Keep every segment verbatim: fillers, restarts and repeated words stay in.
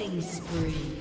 Killing spree.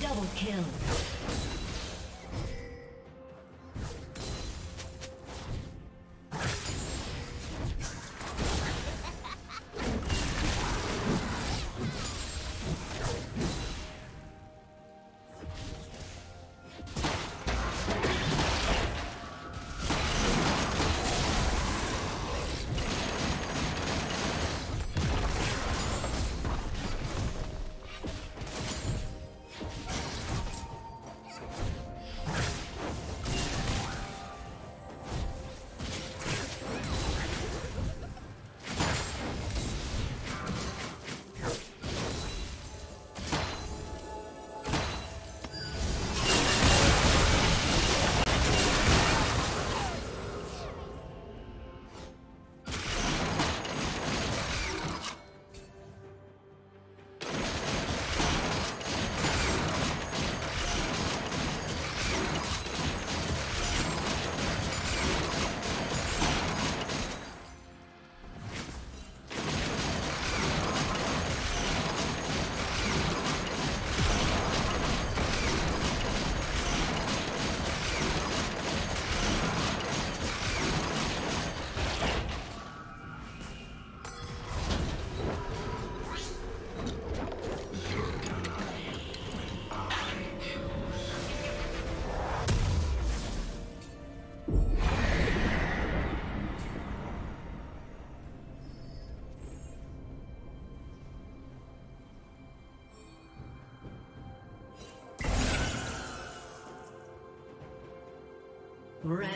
Double kill.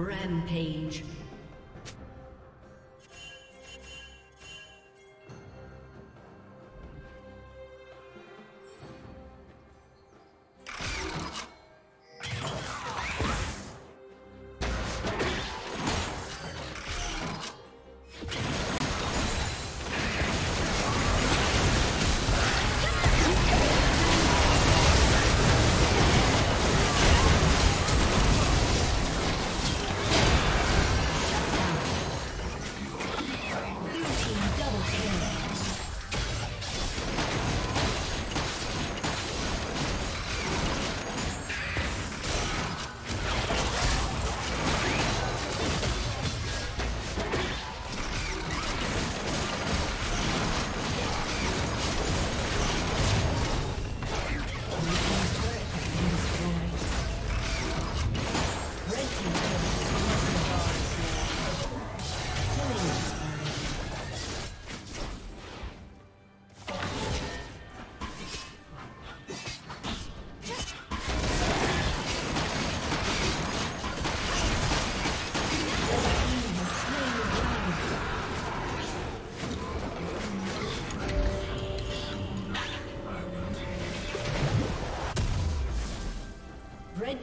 Rampage.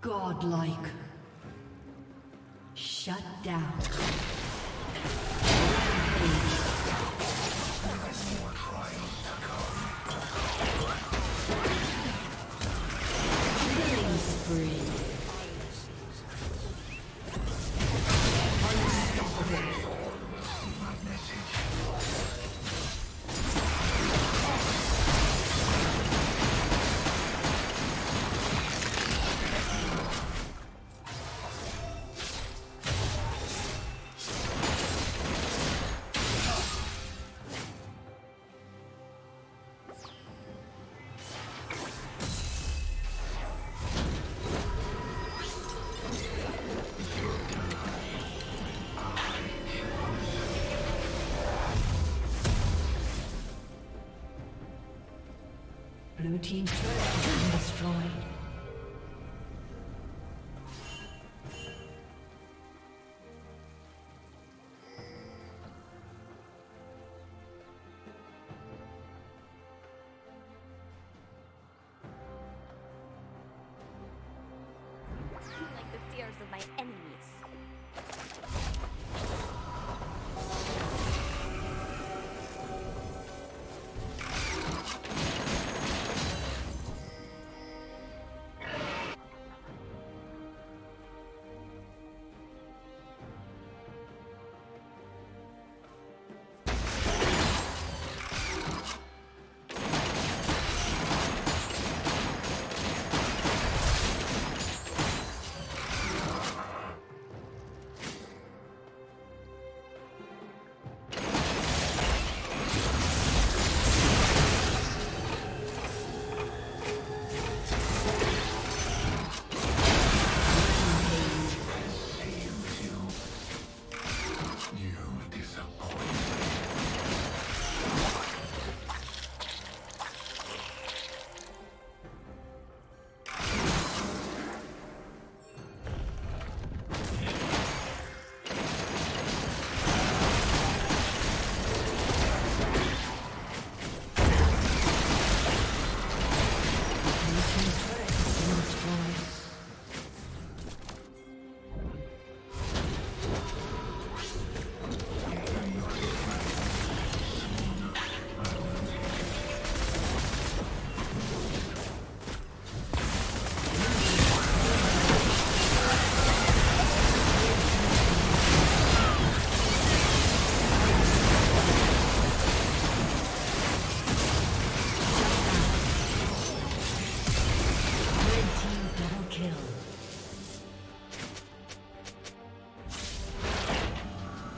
Godlike. Shut down. Killing spree. Blue team's turret has been destroyed.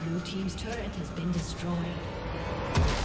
Blue team's turret has been destroyed.